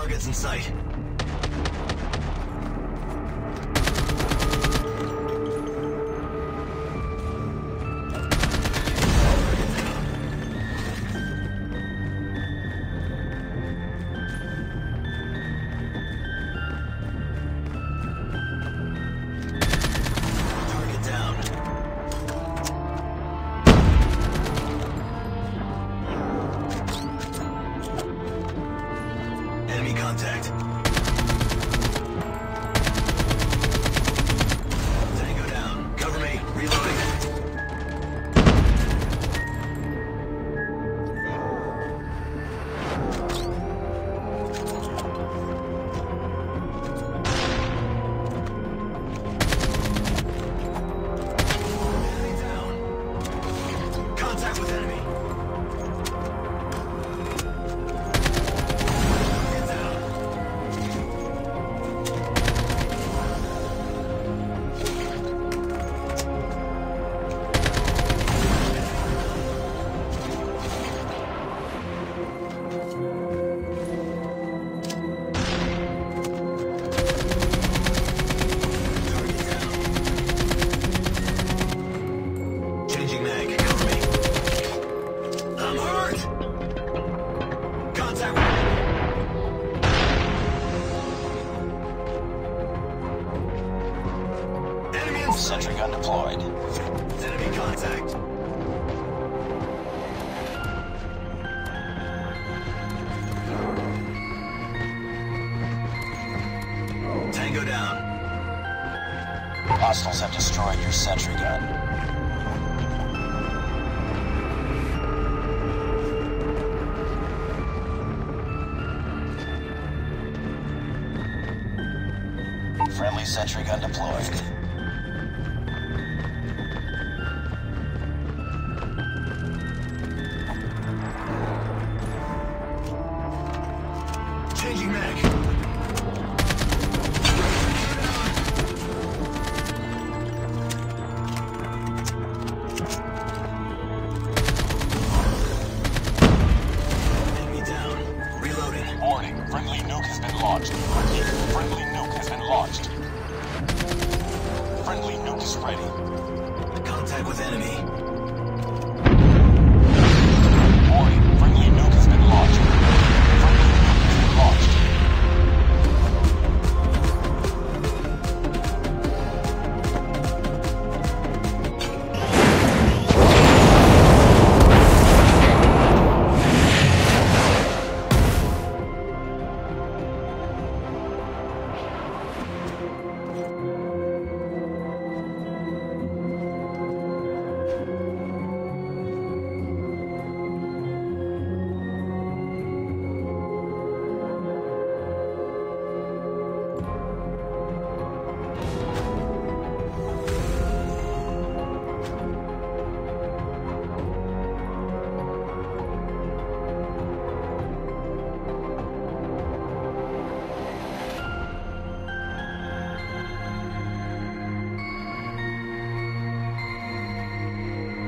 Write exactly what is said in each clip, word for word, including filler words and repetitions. Target's in sight. Sentry gun deployed. Enemy contact. Tango down. Hostiles have destroyed your sentry gun. Friendly sentry gun deployed.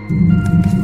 Thank you.